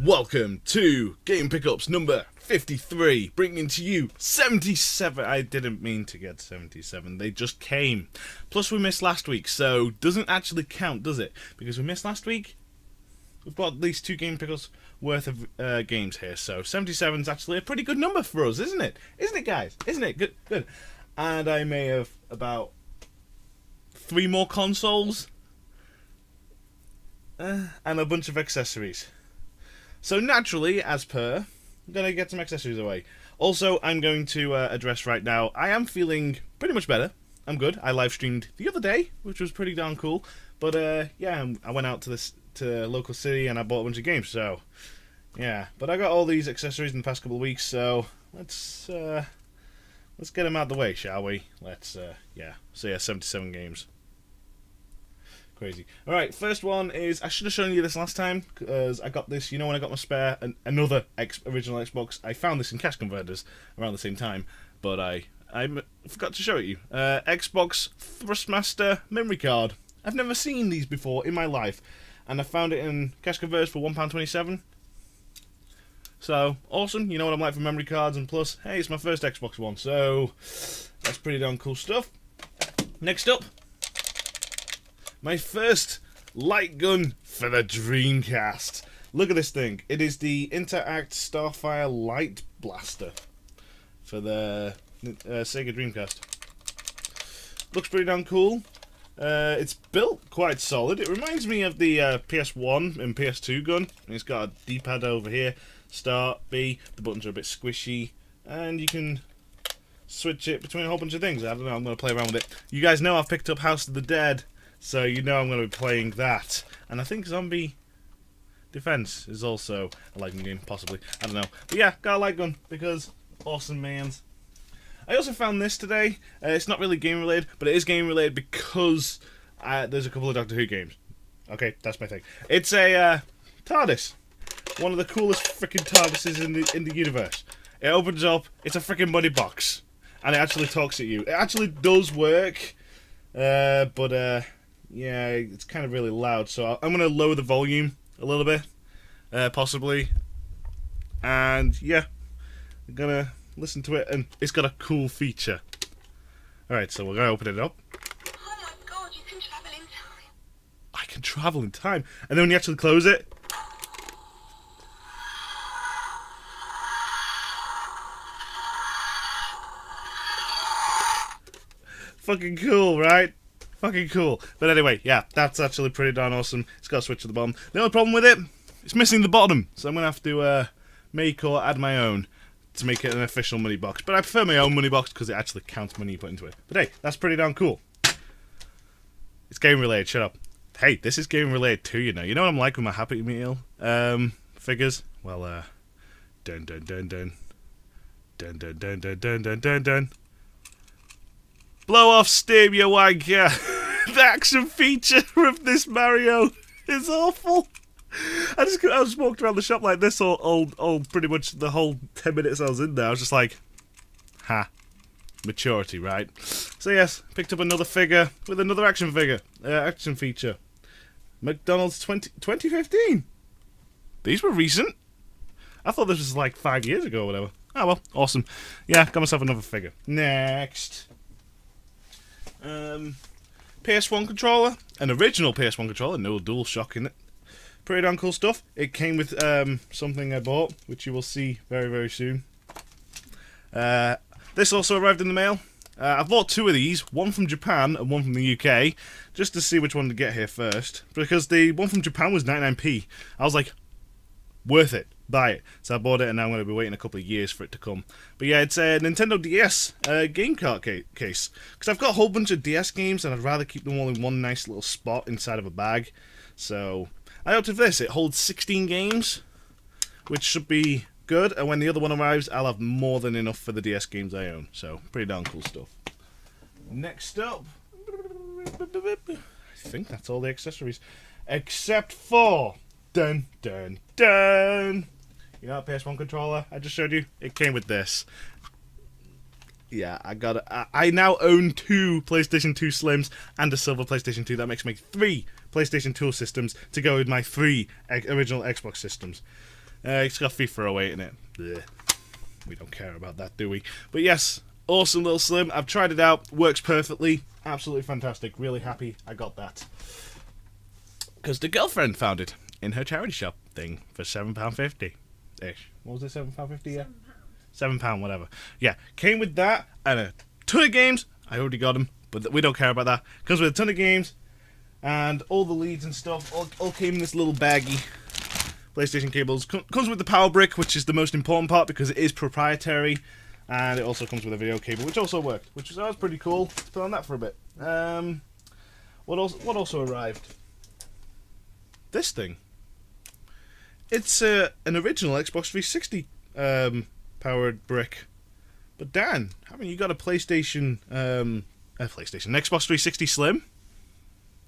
Welcome to Game Pickups number 53, bringing to you 77. I didn't mean to get 77, they just came. Plus we missed last week, so doesn't actually count, does it? Because we missed last week, we've got at least two Game Pickups worth of games here, so 77 is actually a pretty good number for us, isn't it? Isn't it, guys? Isn't it? Good, good. And I may have about 3 more consoles and a bunch of accessories. So naturally, as per, I'm going to get some accessories away. Also, I'm going to address right now, I am feeling pretty much better. I'm good. I live streamed the other day, which was pretty darn cool. But yeah, I went out to this local city and I bought a bunch of games, so yeah. But I got all these accessories in the past couple of weeks, so let's get them out of the way, shall we? Let's yeah. So yeah, 77 games. Crazy. Alright, first one is, I should have shown you this last time, because I got this, you know, when I got my spare, another original Xbox. I found this in cash converters around the same time, but I forgot to show it you. Xbox Thrustmaster memory card. I've never seen these before in my life, and I found it in cash converters for £1.27. So, awesome, you know what I'm like for memory cards, and plus, hey, it's my first Xbox One, so that's pretty darn cool stuff. Next up, my first light gun for the Dreamcast. Look at this thing. It is the Interact Starfire Light Blaster for the Sega Dreamcast. Looks pretty damn cool. It's built quite solid. It reminds me of the PS1 and PS2 gun. It's got a D-pad over here. Start, B. The buttons are a bit squishy. And you can switch it between a whole bunch of things. I don't know. I'm going to play around with it. You guys know I've picked up House of the Dead, so you know I'm going to be playing that. And I think Zombie Defense is also a light gun game, possibly. I don't know. But yeah, got a light gun because awesome, man. I also found this today. It's not really game related, but it is game related because there's a couple of Doctor Who games. Okay, that's my thing. It's a TARDIS. One of the coolest freaking TARDISes in the universe. It opens up. It's a freaking money box. And it actually talks at you. It actually does work. Yeah, it's kind of really loud, so I'm going to lower the volume a little bit, possibly, and yeah, I'm going to listen to it, and it's got a cool feature. Alright, so we're going to open it up. Oh my god, you can travel in time. I can travel in time, and then when you actually close it, fucking cool, right? Fucking cool. But anyway, yeah, that's actually pretty darn awesome. It's got a switch at the bottom. The only problem with it, it's missing the bottom. So I'm going to have to make or add my own to make it an official money box. But I prefer my own money box because it actually counts money you put into it. But hey, that's pretty darn cool. It's game related, shut up. Hey, this is game related too, you know. You know what I'm like with my Happy Meal figures? Well, dun dun dun dun. Dun dun dun dun dun dun dun dun. Blow off steam, you wanker! The action feature of this Mario is awful. I just walked around the shop like this all pretty much the whole 10 minutes I was in there. I was just like, ha, maturity, right? So yes, picked up another figure with another action figure, action feature. McDonald's 2015. These were recent. I thought this was like 5 years ago or whatever. Oh well, awesome. Yeah, got myself another figure. Next. PS1 controller, an original PS1 controller, no DualShock in it. Pretty darn cool stuff. It came with something I bought, which you will see very, very soon. This also arrived in the mail. I bought two of these, one from Japan and one from the UK, just to see which one to get here first, because the one from Japan was 99p. I was like, worth it, buy it. So I bought it, and now I'm going to be waiting a couple of years for it to come. But yeah, it's a Nintendo DS game cart case. Because I've got a whole bunch of DS games, and I'd rather keep them all in one nice little spot inside of a bag. So I opted for this. It holds 16 games, which should be good. And when the other one arrives, I'll have more than enough for the DS games I own. So pretty darn cool stuff. Next up, I think that's all the accessories, except for... Dun, dun, dun! You know that PS1 controller I just showed you? It came with this. Yeah, I got it. I now own two PlayStation 2 Slims and a silver PlayStation 2. That makes me 3 PlayStation 2 systems to go with my three original Xbox systems. It's got FIFA 08 in it. Blech. We don't care about that, do we? But yes, awesome little slim. I've tried it out. Works perfectly. Absolutely fantastic. Really happy I got that. Because the girlfriend found it in her charity shop thing for £7.50-ish. What was it, £7.50? Yeah? £7, whatever. Yeah, came with that and a ton of games. I already got them, but we don't care about that. Comes with a ton of games and all the leads and stuff all came in this little baggie. PlayStation cables. Comes with the power brick, which is the most important part because it is proprietary. And it also comes with a video cable, which also worked, which was pretty cool. Let's put on that for a bit. What also arrived? This thing. It's an original Xbox 360 powered brick. But Dan, haven't you got a PlayStation... an Xbox 360 Slim?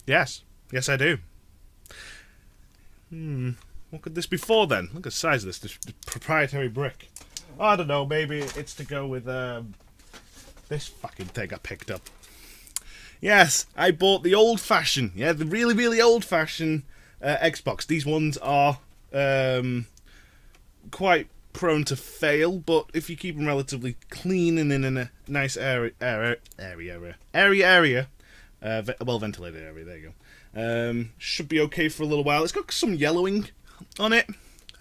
Yes. Yes, I do. What could this be for, then? Look at the size of this proprietary brick. I don't know, maybe it's to go with this fucking thing I picked up. Yes, I bought the old-fashioned, yeah, the really, really old-fashioned Xbox. These ones are quite prone to fail, but if you keep them relatively clean and in a nice well-ventilated area, there you go, should be okay for a little while. It's got some yellowing on it.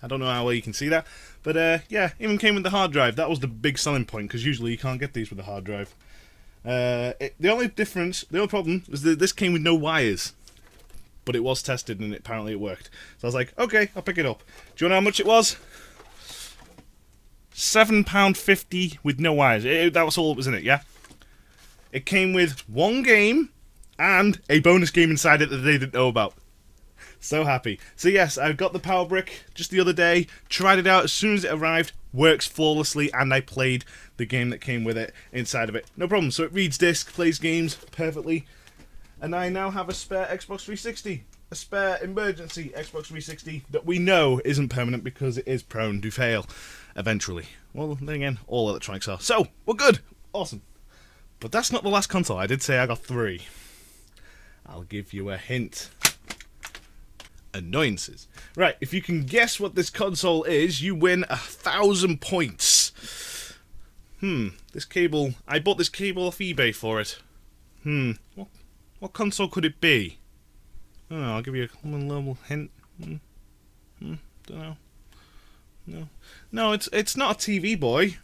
I don't know how well you can see that, but yeah, even came with the hard drive. That was the big selling point, because usually you can't get these with a hard drive. The only problem was that this came with no wires, but it was tested and apparently it worked. So I was like, okay, I'll pick it up. Do you know how much it was? £7.50 with no wires. That was all that was in it, yeah? It came with one game and a bonus game inside it that they didn't know about. So happy. So yes, I got the power brick just the other day, tried it out as soon as it arrived, works flawlessly, and I played the game that came with it inside of it. No problem. So it reads disc, plays games perfectly, and I now have a spare Xbox 360, a spare emergency Xbox 360 that we know isn't permanent because it is prone to fail eventually. Well, then again, all electronics are. So, we're good. Awesome. But that's not the last console. I did say I got three. I'll give you a hint. Annoyances. Right, if you can guess what this console is, you win 1,000 points. This cable, I bought this cable off eBay for it. What console could it be? I don't know, I'll give you a little hint. Don't know. No, it's not a TV boy.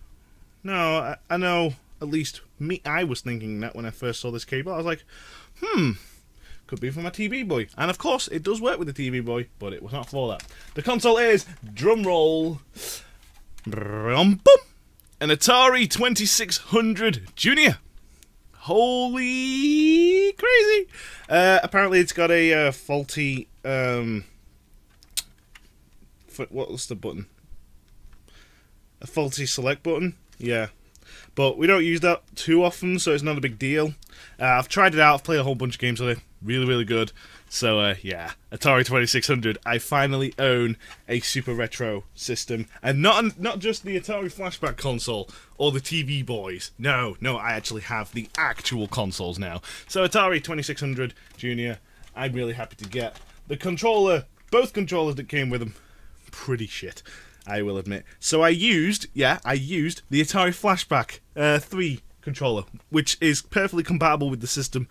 No, I know, at least me, I was thinking that when I first saw this cable. I was like, could be for my TV boy. And of course, it does work with the TV boy, but it was not for that. The console is, drumroll, an Atari 2600 Junior. Holy crazy! Apparently, it's got a faulty. What was the button? A faulty select button. Yeah. But we don't use that too often, so it's not a big deal. I've tried it out. I've played a whole bunch of games on it. Really, really good. So, yeah. Atari 2600. I finally own a super retro system. And not just the Atari Flashback console or the TV boys. No. I actually have the actual consoles now. So, Atari 2600 Junior. I'm really happy to get. The controller, both controllers that came with them, pretty shit. I will admit. So I used the Atari Flashback 3 controller, which is perfectly compatible with the system,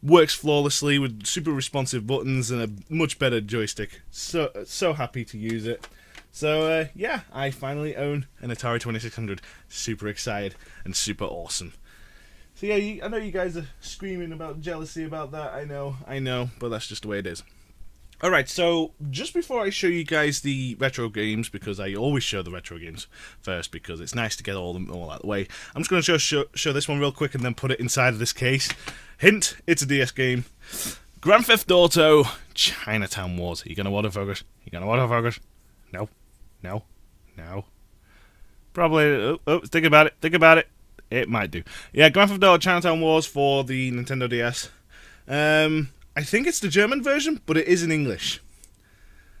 works flawlessly with super responsive buttons and a much better joystick. So happy to use it. So yeah, I finally own an Atari 2600. Super excited and super awesome. So yeah, I know you guys are screaming about jealousy about that. I know, but that's just the way it is. Alright, so just before I show you guys the retro games, because I always show the retro games first, because it's nice to get all them all out of the way, I'm just going to show this one real quick and then put it inside of this case. Hint, it's a DS game. Grand Theft Auto, Chinatown Wars. Are you going to autofocus? No. Probably, think about it, It might do. Yeah, Grand Theft Auto, Chinatown Wars for the Nintendo DS. I think it's the German version, but it is in English.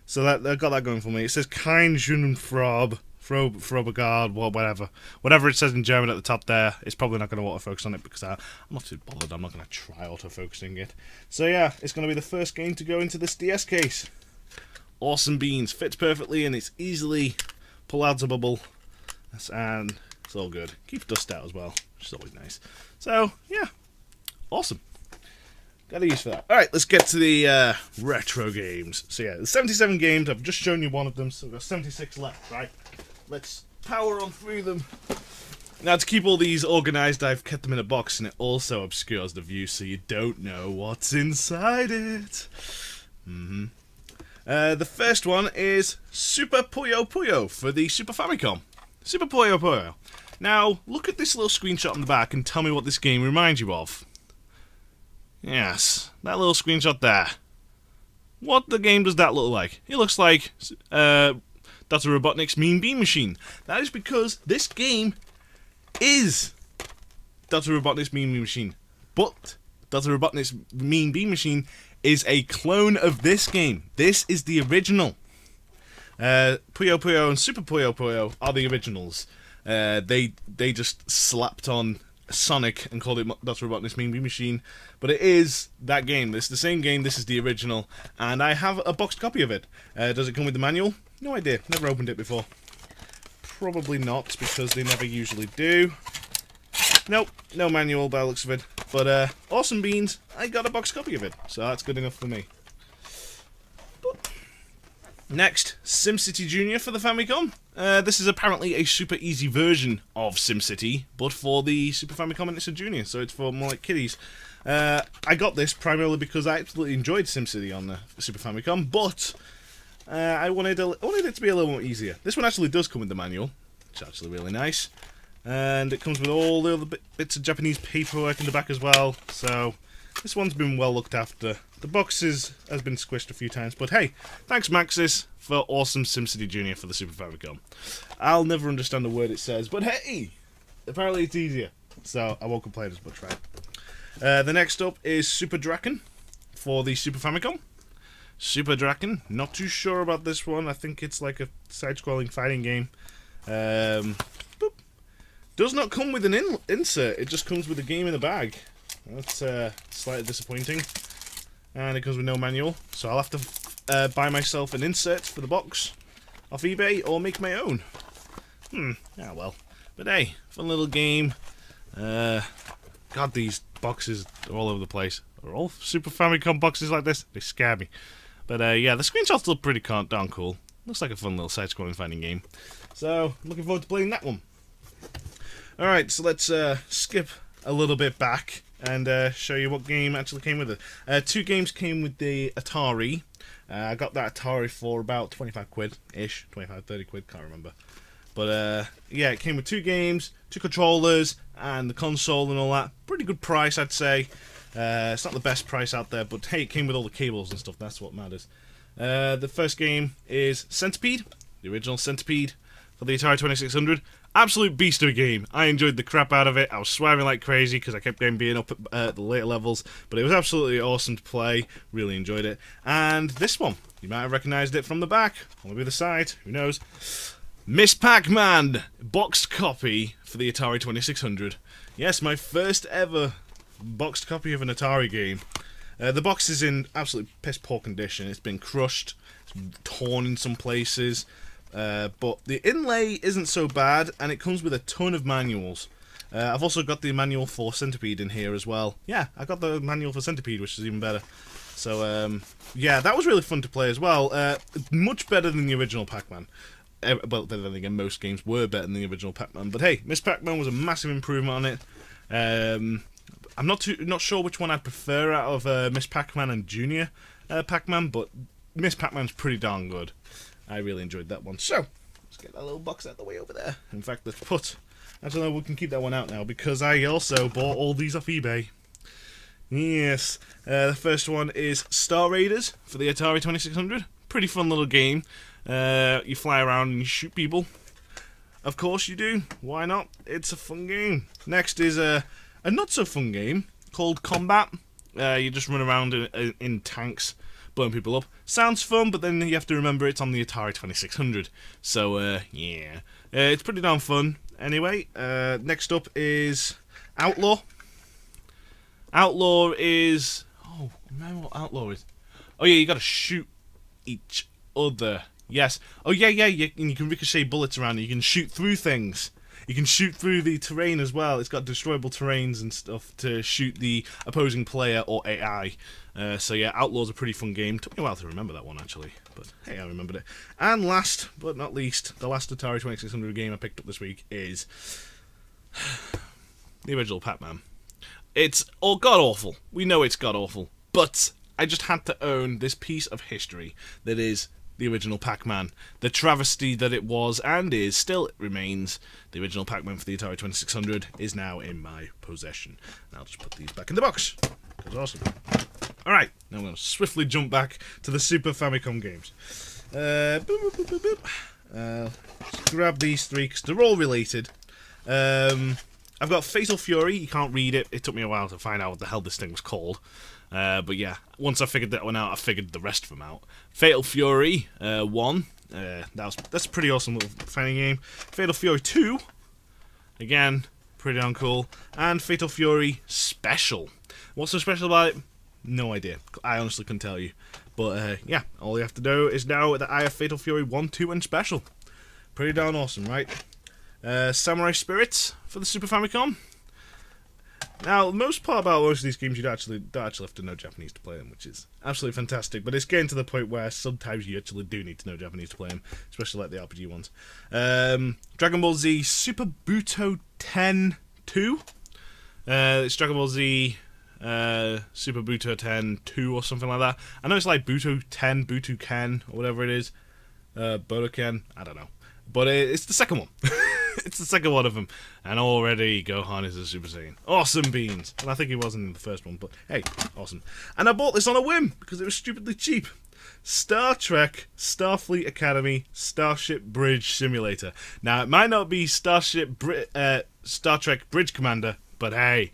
So that got that going for me. It says Kein Schadenfreude Frobogard, whatever it says in German at the top there. It's probably not going to autofocus on it because I'm not too bothered. I'm not going to try autofocusing it. So yeah, it's going to be the first game to go into this DS case. Awesome beans, fits perfectly and it's easily pull-outable, and it's all good. Keeps dust out as well, which is always nice. So yeah, awesome. Got a use for that. Alright, let's get to the retro games. So yeah, there's 77 games. I've just shown you one of them, so there's 76 left, right? Let's power on through them. Now, to keep all these organised, I've kept them in a box, and it also obscures the view, so you don't know what's inside it. Mm-hmm. The first one is Super Puyo Puyo for the Super Famicom. Super Puyo Puyo. Now, look at this little screenshot on the back and tell me what this game reminds you of. Yes, that little screenshot there. What the game does that look like? It looks like Dr. Robotnik's Mean Bean Machine. That is because this game is Dr. Robotnik's Mean Bean Machine. But Dr. Robotnik's Mean Bean Machine is a clone of this game. This is the original. Puyo Puyo and Super Puyo Puyo are the originals. They just slapped on Sonic and called it Dr. Robotnik's Mean Bean Machine, but it is that game. This is the same game. This is the original, and I have a boxed copy of it. Does it come with the manual? No idea. Never opened it before. Probably not, because they never usually do. Nope, no manual by the looks of it. But awesome beans. I got a boxed copy of it, so that's good enough for me. Next, SimCity Junior for the Famicom. This is apparently a super easy version of SimCity, but for the Super Famicom, and it's a Junior, so it's for more like kiddies. I got this primarily because I absolutely enjoyed SimCity on the Super Famicom, but I wanted it to be a little more easier. This one actually does come with the manual, which is actually really nice, and it comes with all the other bits of Japanese paperwork in the back as well. So this one's been well looked after. The box has been squished a few times, but hey, thanks Maxis for awesome SimCity Junior for the Super Famicom. I'll never understand a word it says, but hey, apparently it's easier, so I won't complain as much, right? The next up is Super Drakken for the Super Famicom. Super Drakken, not too sure about this one. I think it's like a side-scrolling fighting game. Boop. Does not come with an insert. It just comes with a game in the bag. That's slightly disappointing, and it comes with no manual, so I'll have to buy myself an insert for the box off eBay or make my own. Yeah, well, but hey, fun little game. God, these boxes are all over the place. Are all Super Famicom boxes like this? They scare me. But yeah, the screenshots look pretty darn cool. Looks like a fun little side-scrolling fighting game. So, looking forward to playing that one. All right, so let's skip a little bit back and show you what game actually came with it. Two games came with the Atari. I got that Atari for about 25 quid-ish, 25, 30 quid, can't remember. But yeah, it came with two games, two controllers, and the console and all that. Pretty good price, I'd say. It's not the best price out there, but hey, it came with all the cables and stuff, that's what matters. The first game is Centipede, the original Centipede, for the Atari 2600. Absolute beast of a game. I enjoyed the crap out of it. I was swearing like crazy because I kept being up at the later levels, but it was absolutely awesome to play. Really enjoyed it. And this one, you might have recognised it from the back, or maybe the side, who knows. Ms. Pac-Man, boxed copy for the Atari 2600. Yes, my first ever boxed copy of an Atari game. The box is in absolutely piss-poor condition. It's been crushed, it's torn in some places. But the inlay isn't so bad, and it comes with a ton of manuals. I've also got the manual for Centipede in here as well. Yeah, I got the manual for Centipede, which is even better. So, yeah, that was really fun to play as well. Much better than the original Pac-Man. Well, then again, most games were better than the original Pac-Man. But hey, Ms. Pac-Man was a massive improvement on it. I'm not sure which one I'd prefer out of Ms. Pac-Man and Junior Pac-Man, but Ms. Pac-Man's pretty darn good. I really enjoyed that one. So, let's get that little box out of the way over there. In fact, let's put... Actually, we can keep that one out now, because I also bought all these off eBay. Yes. The first one is Star Raiders for the Atari 2600. Pretty fun little game. You fly around and you shoot people. Of course you do. Why not? It's a fun game. Next is a not-so-fun game called Combat. You just run around in tanks. blowing people up. Sounds fun, but then you have to remember it's on the Atari 2600. So, yeah. It's pretty damn fun. Anyway, next up is Outlaw. Outlaw is... Oh, remember what Outlaw is? Oh yeah, you gotta shoot each other. Yes. Oh yeah, yeah, and you can ricochet bullets around and you can shoot through things. You can shoot through the terrain as well. It's got destroyable terrains and stuff to shoot the opposing player or AI. So yeah, Outlaw's a pretty fun game. Took me a while to remember that one actually, but hey, I remembered it. And last but not least, the last Atari 2600 game I picked up this week is the original Pac-Man. It's all god-awful. We know it's god-awful, but I just had to own this piece of history that is the original Pac-Man. The travesty that it was and is, still remains. The original Pac-Man for the Atari 2600 is now in my possession. And I'll just put these back in the box. That's awesome. Alright, now I'm going to swiftly jump back to the Super Famicom games. Let's grab these three because they're all related. I've got Fatal Fury. You can't read it. It took me a while to find out what the hell this thing was called. But yeah, once I figured that one out, I figured the rest of them out. Fatal Fury 1, that's a pretty awesome little fighting game. Fatal Fury 2, again, pretty darn cool. And Fatal Fury Special. What's so special about it? No idea. I honestly couldn't tell you. But yeah, all you have to do is know that I have Fatal Fury 1, 2, and Special. Pretty darn awesome, right? Samurai Spirits for the Super Famicom. Now, the most part about most of these games, you don't actually have to know Japanese to play them, which is absolutely fantastic, but it's getting to the point where sometimes you actually do need to know Japanese to play them, especially like the RPG ones. Dragon Ball Z Super Buto 10-2. It's Dragon Ball Z Super Buto 10-2 or something like that. I know it's like Buto 10, Buto Ken, or whatever it is. Budoken, I don't know. But it's the second one. It's the second one of them, and already Gohan is a Super Saiyan. Awesome beans! And I think he wasn't in the first one, but hey, awesome. And I bought this on a whim, because it was stupidly cheap. Star Trek Starfleet Academy Starship Bridge Simulator. Now, it might not be Star Trek Bridge Commander, but hey,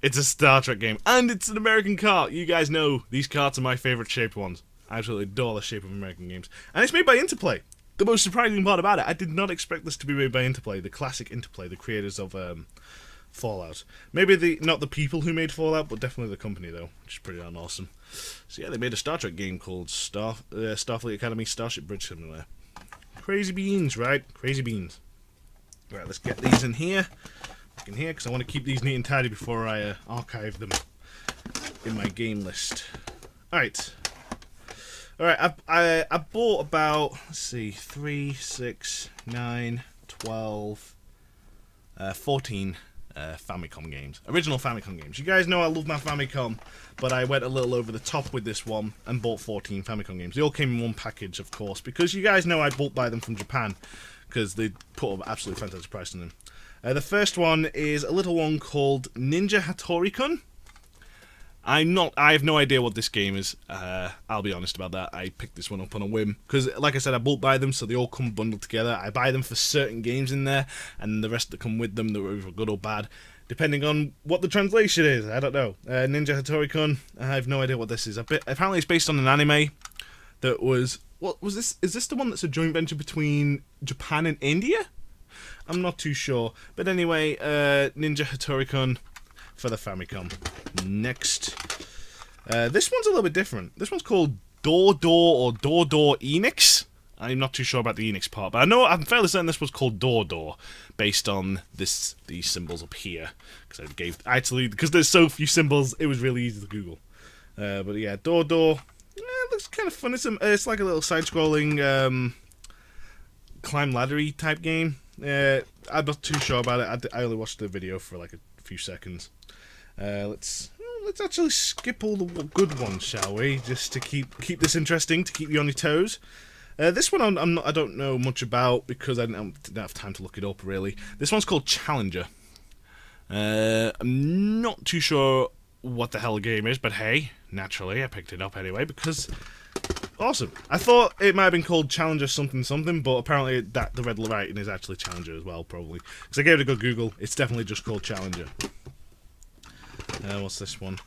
it's a Star Trek game. And it's an American cart. You guys know these carts are my favourite shaped ones. I absolutely adore the shape of American games. And it's made by Interplay. The most surprising part about it, I did not expect this to be made by Interplay, the classic Interplay, the creators of Fallout. Maybe not the people who made Fallout, but definitely the company, though, which is pretty darn awesome. So yeah, they made a Star Trek game called Starfleet Academy Starship Bridge Simulator. Crazy beans, right? Crazy beans. Right, let's get these in here. Back in here, because I want to keep these neat and tidy before I archive them in my game list. Alright. Alright, I bought about, let's see, 3, 6, 9, 12, 14 Famicom games. Original Famicom games. You guys know I love my Famicom, but I went a little over the top with this one and bought 14 Famicom games. They all came in one package, of course, because you guys know I buy them from Japan, because they put an absolutely fantastic price on them. The first one is a little one called Ninja Hattori-kun. I have no idea what this game is, I'll be honest about that. I picked this one up on a whim, because like I said, I bulk buy them, so they all come bundled together. I buy them for certain games in there, and the rest that come with them, that were either good or bad, depending on what the translation is, I don't know. Ninja Hattori-kun, I have no idea what this is. Apparently it's based on an anime that was, what was this, is this the one that's a joint venture between Japan and India? I'm not too sure, but anyway, Ninja Hattori-kun for the Famicom. Next. This one's a little bit different. This one's called Door Door or Door Door Enix. I'm not too sure about the Enix part, but I know I'm fairly certain this was called Door Door, based on these symbols up here. Because because there's so few symbols, it was really easy to Google. But yeah, Door Door. It looks kind of fun. It's like a little side-scrolling climb ladder-y type game. I'm not too sure about it. I only watched the video for like a few seconds. Let's actually skip all the good ones, shall we? Just to keep this interesting, to keep you on your toes. This one I don't know much about because I didn't have time to look it up really. This one's called Challenger. I'm not too sure what the hell the game is, but hey, naturally I picked it up anyway because awesome. I thought it might have been called Challenger something something, but apparently the red writing is actually Challenger as well, probably. Because I gave it a good Google, it's definitely just called Challenger. What's this one?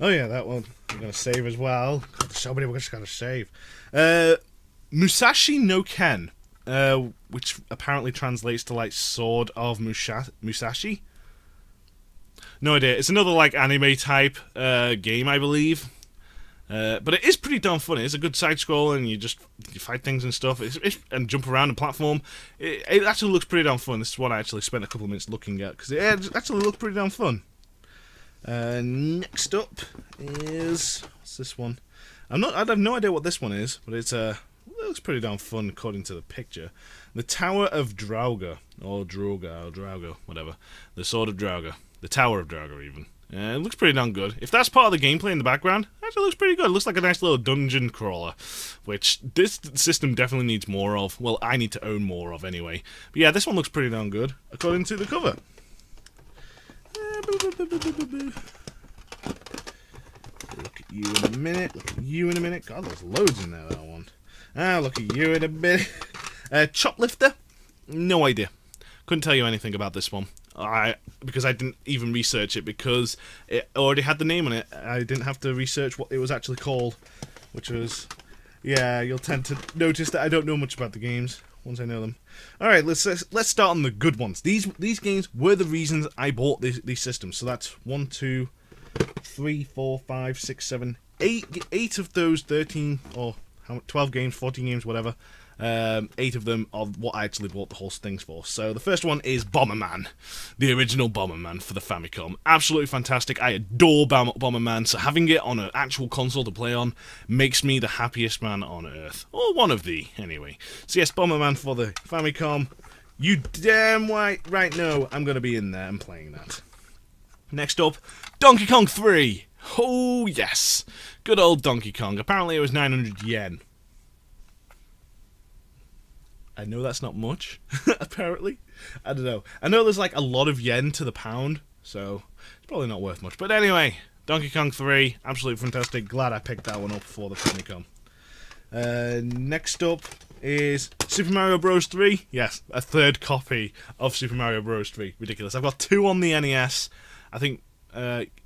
Oh yeah, that one. I'm gonna save as well. God, there's so many we're just gonna save. Musashi no Ken, which apparently translates to like Sword of Musashi. No idea. It's another like anime type game, I believe. But it is pretty damn funny. It's a good side scroll, and you fight things and stuff, and jump around and platform. It actually looks pretty damn fun. This is what I actually spent a couple of minutes looking at because it actually looked pretty damn fun. Next up is what's this one? I have no idea what this one is, but it looks pretty damn fun according to the picture. The Tower of Draugr, or Droga, or Draugr, whatever. The Sword of Draugr, the Tower of Draugr, even. It looks pretty damn good. If that's part of the gameplay in the background, it actually looks pretty good. It looks like a nice little dungeon crawler, which this system definitely needs more of. Well, I need to own more of anyway. But yeah, this one looks pretty damn good, according to the cover. Look at you in a minute. Look at you in a minute. God, there's loads in there, that one. Ah, look at you in a minute. Choplifter? No idea. Couldn't tell you anything about this one. Because I didn't even research it, because it already had the name on it. I didn't have to research what it was actually called, which was... Yeah, you'll tend to notice that I don't know much about the games once I know them. Alright, let's start on the good ones. These games were the reasons I bought these systems. So that's 1, 2, 3, 4, 5, 6, 7, 8 of those 13 or 12 games, 14 games, whatever. 8 of them are what I actually bought the whole things for. So the first one is Bomberman, the original Bomberman for the Famicom. Absolutely fantastic. I adore Bomberman, so having it on an actual console to play on makes me the happiest man on earth. Or one of the, anyway. So yes, Bomberman for the Famicom. You damn right know I'm going to be in there and playing that. Next up, Donkey Kong 3. Oh yes, good old Donkey Kong. Apparently it was 900 yen. I know that's not much, apparently. I don't know. I know there's like a lot of yen to the pound, so it's probably not worth much. But anyway, Donkey Kong 3, absolutely fantastic. Glad I picked that one up for the Famicom. Next up is Super Mario Bros. 3. Yes, a third copy of Super Mario Bros. 3. Ridiculous. I've got two on the NES. I think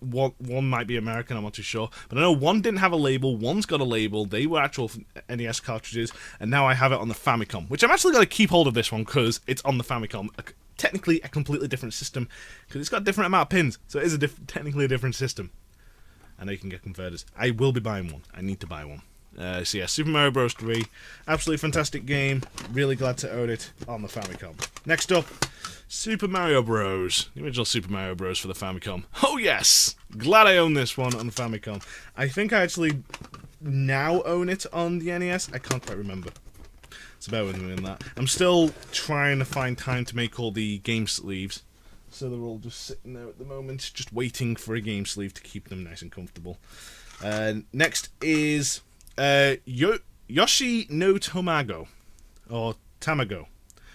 one might be American, I'm not too sure. But I know one didn't have a label, one's got a label, they were actual NES cartridges, and now I have it on the Famicom, which I'm actually going to keep hold of this one, because it's on the Famicom. Technically a completely different system, because it's got a different amount of pins, so it is technically a different system. And they can get converters. I will be buying one. I need to buy one. So yeah, Super Mario Bros. 3, absolutely fantastic game, really glad to own it on the Famicom. Next up, Super Mario Bros. The original Super Mario Bros. For the Famicom. Oh yes! Glad I own this one on the Famicom. I think I actually now own it on the NES. I can't quite remember. So bear with me in that. I'm still trying to find time to make all the game sleeves. So they're all just sitting there at the moment, just waiting for a game sleeve to keep them nice and comfortable. Next is... Yoshi no Tamago, or Tamago.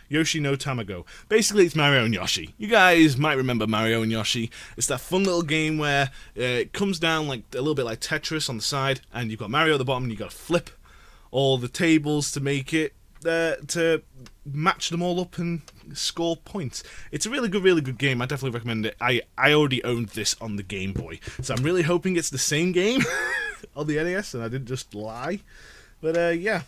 Yoshi no Tamago. Basically, it's Mario and Yoshi. You guys might remember Mario and Yoshi. It's that fun little game where it comes down like a little bit like Tetris on the side, and you've got Mario at the bottom, and you've got to flip all the tables to make it to match them all up and score points. It's a really good game. I definitely recommend it. I already owned this on the Game Boy, so I'm really hoping it's the same game on the NES, and I didn't just lie. But yeah.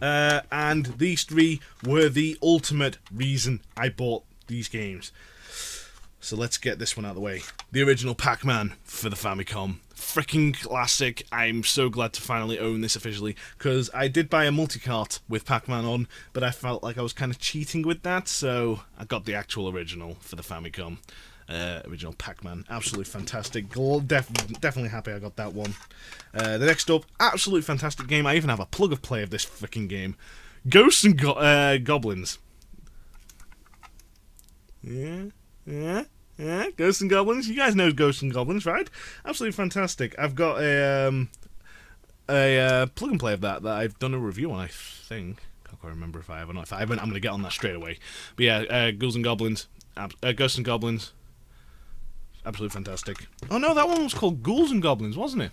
And these three were the ultimate reason I bought these games. So let's get this one out of the way. The original Pac-Man for the Famicom. Freaking classic. I'm so glad to finally own this officially, because I did buy a multicart with Pac-Man on, but I felt like I was kind of cheating with that, so I got the actual original for the Famicom. Original Pac-Man, absolutely fantastic. Definitely happy I got that one. The next up, absolutely fantastic game. I even have a plug of play of this freaking game, Ghosts and Goblins. Yeah, Ghosts and Goblins. You guys know Ghosts and Goblins, right? Absolutely fantastic. I've got a plug and play of that I've done a review on, I think. Can't quite remember if I have or not. If I haven't, I'm going to get on that straight away. But yeah, Ghosts and Goblins. Absolutely fantastic. Oh no, that one was called Ghouls and Goblins, wasn't it?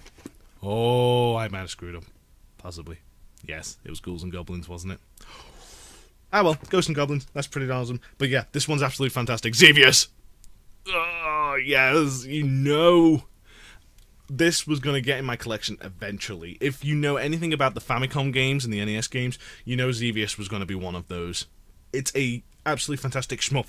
Oh, I might have screwed up. Possibly. Yes, it was Ghouls and Goblins, wasn't it? Ah well, Ghosts and Goblins, that's pretty awesome. But yeah, this one's absolutely fantastic. Xevious! Oh, yes, you know. this was going to get in my collection eventually. If you know anything about the Famicom games and the NES games, you know Xevious was going to be one of those. It's a absolutely fantastic shmup,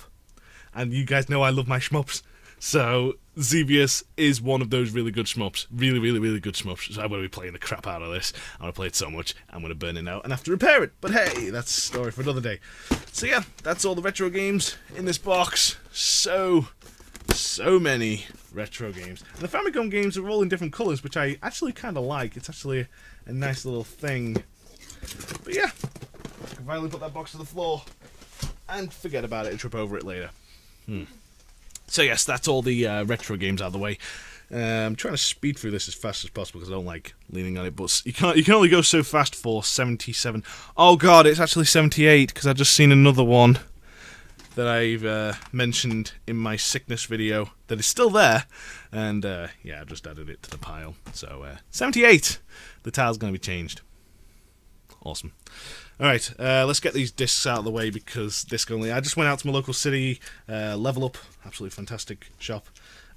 and you guys know I love my shmups, so Xevious is one of those really good shmups. Really, really, really good shmups. So I'm going to be playing the crap out of this. I'm going to play it so much, I'm going to burn it out and have to repair it. But hey, that's a story for another day. So yeah, that's all the retro games in this box. So many retro games. And the Famicom games are all in different colours, which I actually kind of like. It's actually a nice little thing. But yeah, I can finally put that box to the floor and forget about it and trip over it later. So yes, that's all the retro games out of the way. I'm trying to speed through this as fast as possible because I don't like leaning on it, but you can only go so fast for 77. Oh god, it's actually 78 because I've just seen another one that I've mentioned in my sickness video that is still there, and yeah, I've just added it to the pile. So 78, the tile's going to be changed. Awesome. Alright, let's get these discs out of the way because disc only. I just went out to my local city, Level Up, absolutely fantastic shop,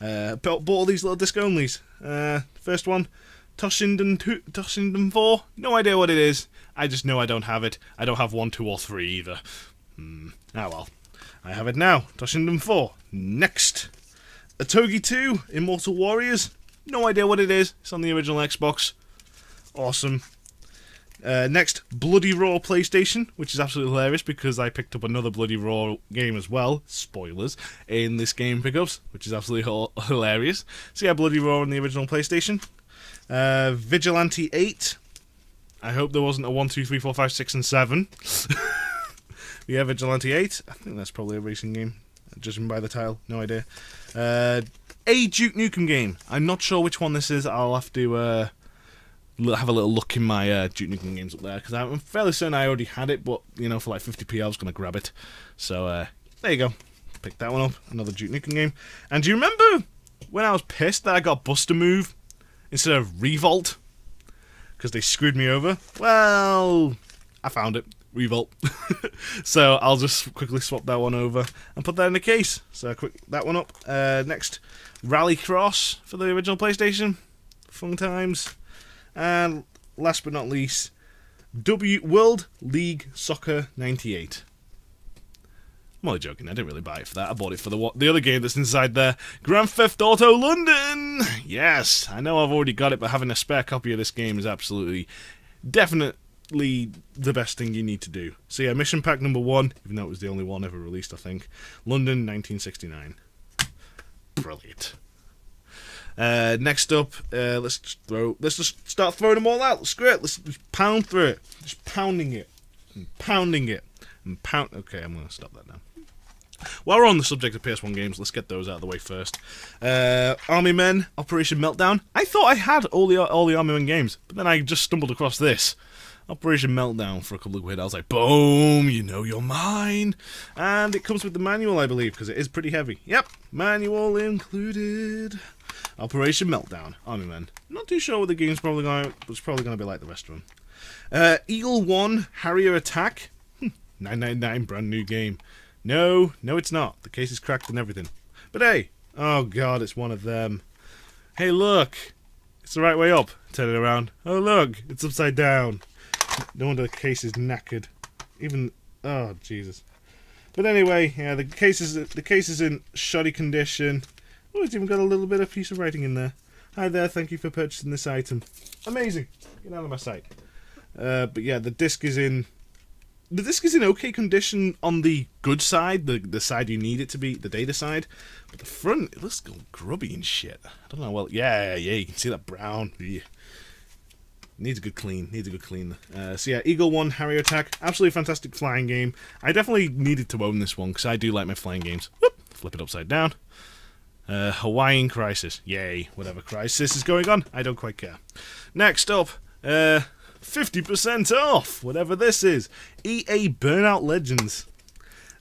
bought all these little disc onlys. First one, Toshinden 4, no idea what it is, I just know I don't have it. I don't have 1, 2 or 3 either. Ah well. I have it now. Toshinden 4. Next. Atogi 2, Immortal Warriors. No idea what it is. It's on the original Xbox. Awesome. Next, Bloody Roar PlayStation, which is absolutely hilarious because I picked up another Bloody Roar game as well. Spoilers. In this game pickups, which is absolutely hilarious. So yeah, Bloody Roar on the original PlayStation. Vigilante 8. I hope there wasn't a 1, 2, 3, 4, 5, 6, and 7. Yeah, Vigilante 8. I think that's probably a racing game, judging by the title. No idea. A Duke Nukem game. I'm not sure which one this is. I'll have to have a little look in my Duke Nukem games up there, because I'm fairly certain I already had it, but, you know, for like 50p I was going to grab it. So, there you go. Pick that one up. Another Duke Nukem game. And do you remember when I was pissed that I got Buster Move instead of Revolt? Because they screwed me over? Well, I found it. Revolt. So I'll just quickly swap that one over and put that in the case. So quick that one up. Next, Rallycross for the original PlayStation. Fun times. And last but not least, World League Soccer 98. I'm only joking. I didn't really buy it for that. I bought it for the other game that's inside there. Grand Theft Auto London. Yes, I know I've already got it, but having a spare copy of this game is absolutely definite. The best thing you need to do. So yeah, Mission Pack number 1, even though it was the only one ever released, I think. London, 1969. Brilliant. Next up, let's just start throwing them all out. Screw it. Let's just pound through it. Just pounding it. And pounding it. And pound. Okay, I'm going to stop that now. While we're on the subject of PS1 games, let's get those out of the way first. Army Men, Operation Meltdown. I thought I had all the Army Men games, but then I just stumbled across this. Operation Meltdown for a couple of quid. I was like, boom, you know you're mine. And it comes with the manual, I believe, because it is pretty heavy. Yep, manual included. Operation Meltdown, Army Men. Not too sure what the game's probably going to be. It's probably going to be like the rest of them. Eagle 1, Harrier Attack. 999, brand new game. No, it's not. The case is cracked and everything. But hey, oh god, it's one of them. Hey, look. It's the right way up. Turn it around. Oh, look, it's upside down. No wonder the case is knackered. Even oh Jesus. But anyway, yeah, the case is in shoddy condition. Oh, it's even got a little bit of piece of writing in there. Hi there, thank you for purchasing this item. Amazing. Get out of my sight. But yeah, the disc is in okay condition on the good side, the side you need it to be, the data side. But the front, it looks grubby and shit. I don't know. Well, yeah, you can see that brown. Yeah. Needs a good clean, so yeah, Eagle 1, Harrier Attack, absolutely fantastic flying game. I definitely needed to own this one, because I do like my flying games. Whoop, flip it upside down. Hawaiian Crisis, yay, whatever crisis is going on, I don't quite care. Next up, 50% off, whatever this is, EA Burnout Legends.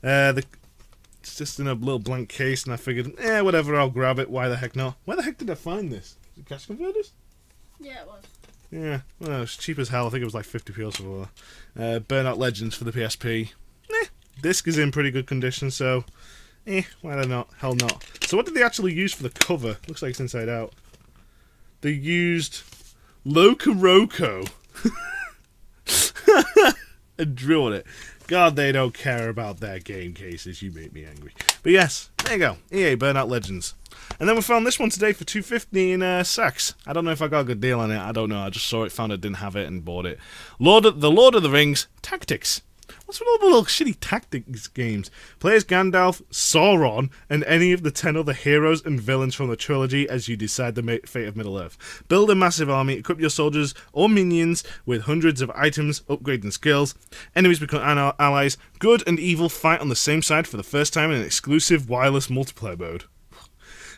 It's just in a little blank case, and I figured, whatever, I'll grab it, why the heck not. Where the heck did I find this? Is it Cash Converters? Yeah, it was. Yeah, well, it was cheap as hell. I think it was like 50p or something. Burnout Legends for the PSP. Disc is in pretty good condition, so why not? Hell not. So what did they actually use for the cover? Looks like it's inside out. They used Locoroco and drew on it. God, they don't care about their game cases. You make me angry. But yes, there you go. EA Burnout Legends. And then we found this one today for $2.50 in Saks. I don't know if I got a good deal on it. I don't know. I just saw it, found I didn't have it, and bought it. The Lord of the Rings Tactics. What's with all the little shitty tactics games? Plays Gandalf, Sauron, and any of the 10 other heroes and villains from the trilogy as you decide the fate of Middle-earth. Build a massive army, equip your soldiers or minions with hundreds of items, upgrading skills. Enemies become allies. Good and evil fight on the same side for the first time in an exclusive wireless multiplayer mode.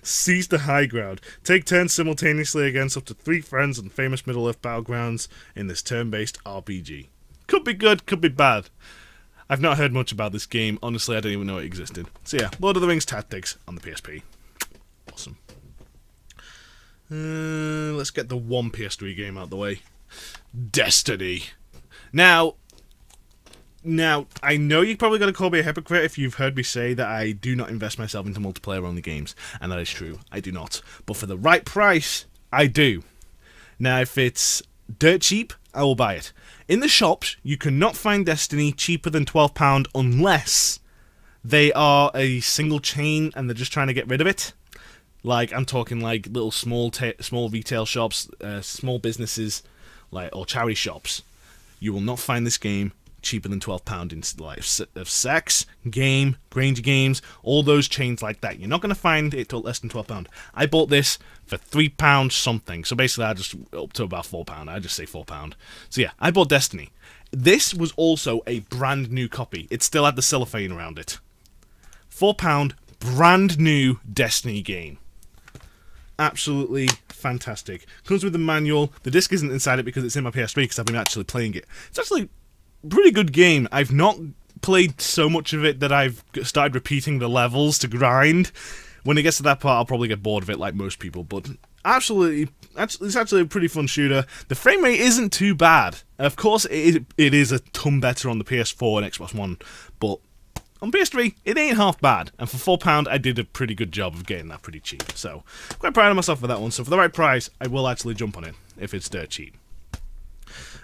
Seize the high ground. Take turns simultaneously against up to 3 friends on famous Middle-earth battlegrounds in this turn-based RPG. Could be good, could be bad. I've not heard much about this game. Honestly, I didn't even know it existed. So yeah, Lord of the Rings Tactics on the PSP. Awesome. Let's get the one PS3 game out of the way. Destiny. Now, I know you're probably going to call me a hypocrite if you've heard me say that I do not invest myself into multiplayer-only games. And that is true. I do not. But for the right price, I do. Now, if it's dirt cheap, I will buy it. In the shops, you cannot find Destiny cheaper than £12 unless they are a single chain and they're just trying to get rid of it. Like, I'm talking like little small retail shops, small businesses, like, or charity shops. You will not find this game cheaper than £12 in like Saks, Game, Granger Games, all those chains like that. You're not going to find it less than £12. I bought this for £3 something. So basically, I just up to about £4. I just say £4. So yeah, I bought Destiny. This was also a brand new copy. It still had the cellophane around it. £4, brand new Destiny game. Absolutely fantastic. Comes with the manual. The disc isn't inside it because it's in my PS3 because I've been actually playing it. It's actually pretty good game. I've not played so much of it that I've started repeating the levels to grind. When it gets to that part, I'll probably get bored of it like most people, but absolutely, it's actually a pretty fun shooter. The frame rate isn't too bad. Of course, it is a ton better on the PS4 and Xbox One, but on PS3, it ain't half bad. And for £4, I did a pretty good job of getting that pretty cheap. So, quite proud of myself for that one. So for the right price, I will actually jump on it, if it's dirt cheap.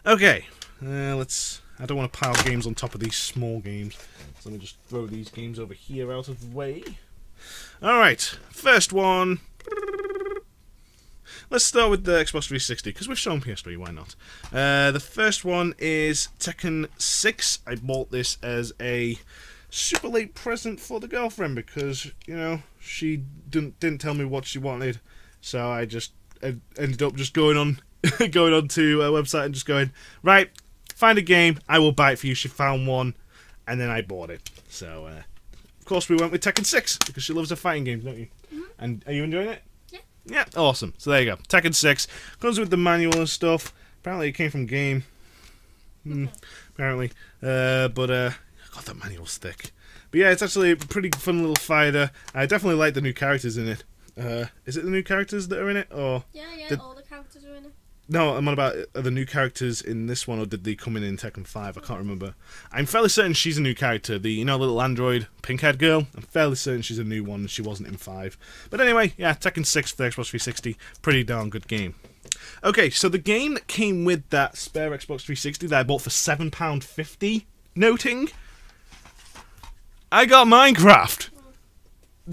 Okay, let's... I don't want to pile games on top of these small games, so let me just throw these games over here out of the way. Alright, first one. Let's start with the Xbox 360, because we've shown PS3, why not? The first one is Tekken 6. I bought this as a super late present for the girlfriend, because, you know, she didn't tell me what she wanted, so I just ended up just going on, going onto a website and just going, right, find a game, I will buy it for you. She found one, and then I bought it. So, of course, we went with Tekken 6, because she loves her fighting games, don't you? Mm-hmm. And are you enjoying it? Yeah. Yeah, awesome. So there you go. Tekken 6. Comes with the manual and stuff. Apparently, it came from Game. Okay. Apparently. God, that manual's thick. But yeah, it's actually a pretty fun little fighter. I definitely like the new characters in it. Is it the new characters that are in it? Or yeah, all the characters are in it. No, I'm on about the new characters in this one, or did they come in Tekken 5? I can't remember. I'm fairly certain she's a new character. The, you know, little android pink-haired girl? I'm fairly certain she's a new one. She wasn't in 5. But anyway, yeah, Tekken 6 for the Xbox 360. Pretty darn good game. Okay, so the game that came with that spare Xbox 360 that I bought for £7.50, noting, I got Minecraft.